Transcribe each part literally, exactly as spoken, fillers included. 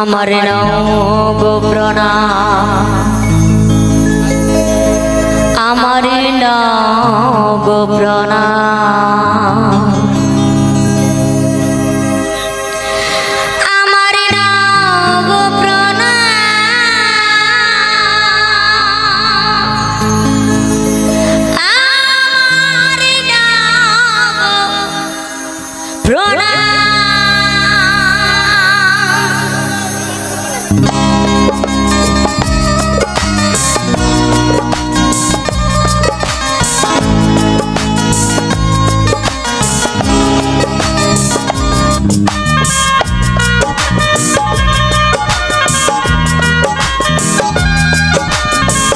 আমার নব প্রণাম, আমার নব প্রণাম। আমার নাম গো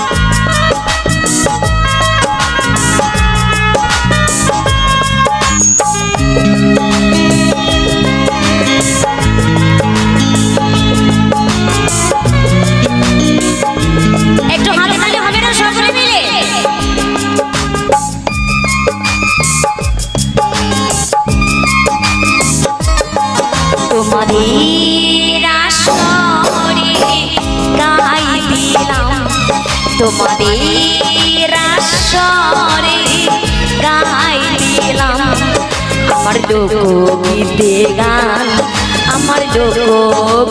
প্রণাম, আমার নাম গো প্রণাম, আমার নাম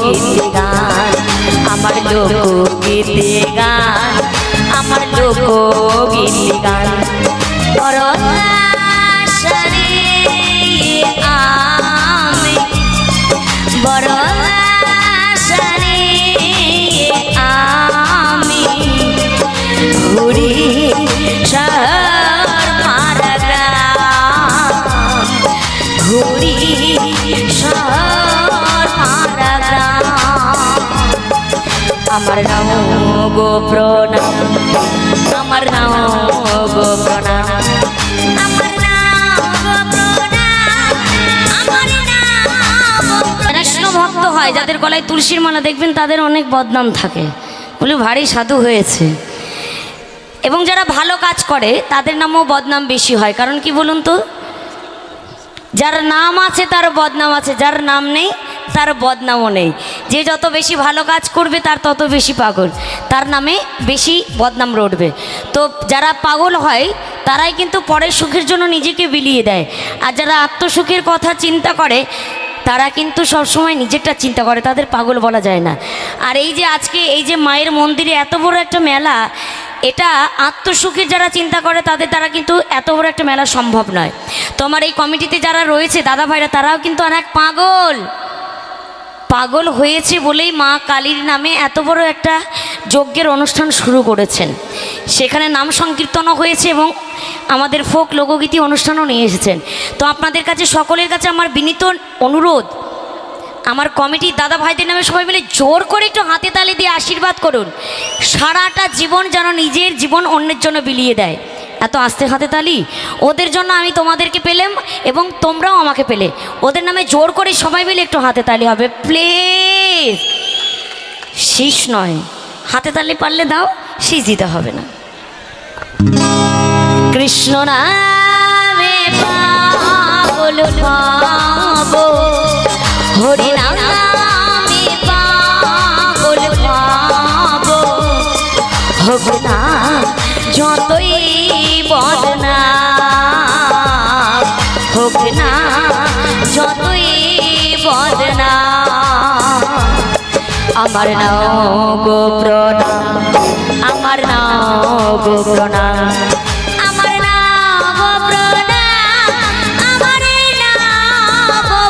গো প্রণাম, আমার নাম গো প্রণাম। কৃষ্ণ ভক্ত হয় যাদের গলায় তুলসীর মালা দেখবেন তাদের অনেক বদনাম থাকে, বলে ভারী সাধু হয়েছে। এবং যারা ভালো কাজ করে তাদের নামও বদনাম বেশি হয়। কারণ কি বলুন তো, যার নাম আছে তার বদনাম আছে, যার নাম নেই তার বদনামও নেই। যে যত বেশি ভালো কাজ করবে তার তত বেশি পাগল, তার নামে বেশি বদনাম রটবে। তো যারা পাগল হয় তারাই কিন্তু পরের সুখের জন্য নিজেকে বিলিয়ে দেয়, আর যারা আত্মসুখের কথা চিন্তা করে তারা কিন্তু সবসময় নিজেরটা চিন্তা করে, তাদের পাগল বলা যায় না। আর এই যে আজকে এই যে মায়ের মন্দিরে এত বড় একটা মেলা, এটা আত্মসুখের যারা চিন্তা করে তাদের দ্বারা কিন্তু এত বড় একটা মেলা সম্ভব নয়। তো আমার এই কমিটিতে যারা রয়েছে দাদা ভাইরা তারাও কিন্তু অনেক পাগল, পাগল হয়েছে বলেই মা কালীর নামে এত বড় একটা যজ্ঞের অনুষ্ঠান শুরু করেছেন। সেখানে নাম সংকীর্তনও হয়েছে এবং আমাদের ফোক লোকগীতি অনুষ্ঠানও নিয়ে এসেছেন। তো আপনাদের কাছে সকলের কাছে আমার বিনীত অনুরোধ, আমার কমিটির দাদা ভাইদের নামে সবাই মিলে জোর করে একটু হাতে তালি দিয়ে আশীর্বাদ করুন। সারাটা জীবন যেন নিজের জীবন অন্যের জন্য বিলিয়ে দেয়। এত আস্তে হাতে তালি, ওদের জন্য আমি তোমাদেরকে পেলাম এবং তোমরাও আমাকে পেলে। ওদের নামে জোর করে সবাই মিলে একটু হাতে তালি হবে প্লিজ। শীষ নয়, হাতে তালি পারলে দাও, শীষ দিতে হবে না। কৃষ্ণ নামে পাগল পাগল अमर नाम गो प्रणाम अमर नाम गो प्रणाम अमर नाम गो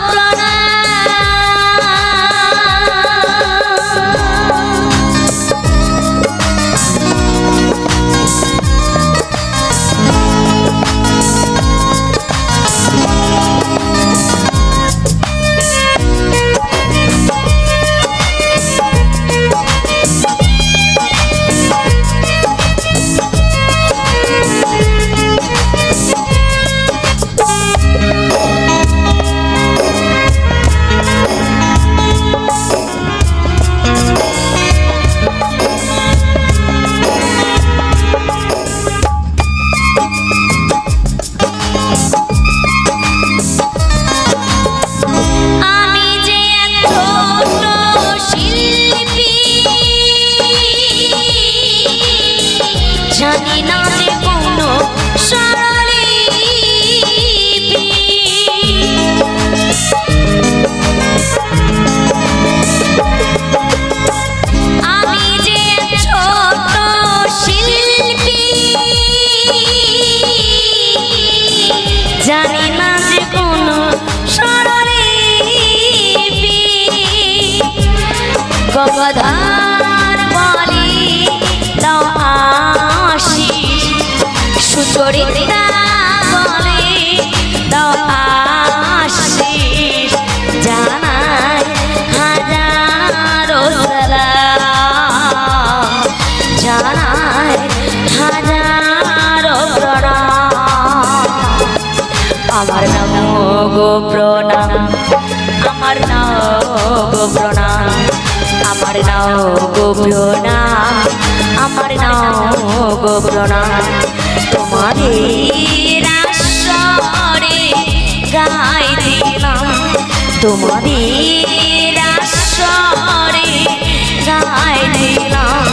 प्रणाम अमर नाम गो अमर नाम गो प्रणाम अमर नाम गो प्रणाम अमर नाम गो प्रणाम अमर नाम गो प्रणाम तुम्हारे राशरे गाय दिलाम तुम्हारे राशरे गाय दिलाम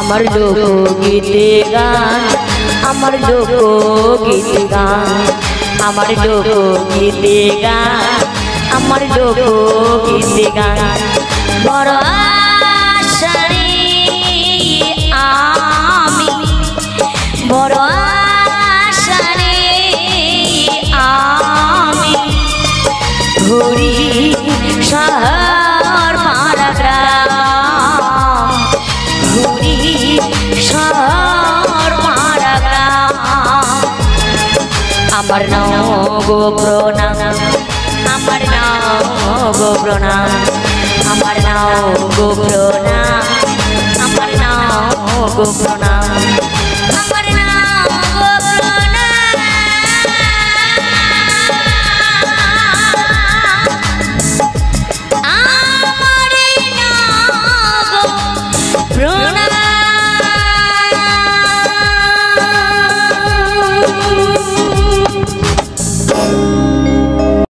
अमर लोकगीत गान अमर लोकगीत गान अमर लोकगीत गान अमर लोकगीत गान बड़ आशा रे आमी बड़ आशा रे आमी घुरी शहर मारा ग्राम घुरी शहर मारा ग्राम अमर नाम गो प्रणाम अमर नाम गो प्रणाम अमर नाम गो प्रणाम अमर नाम गो प्रणाम।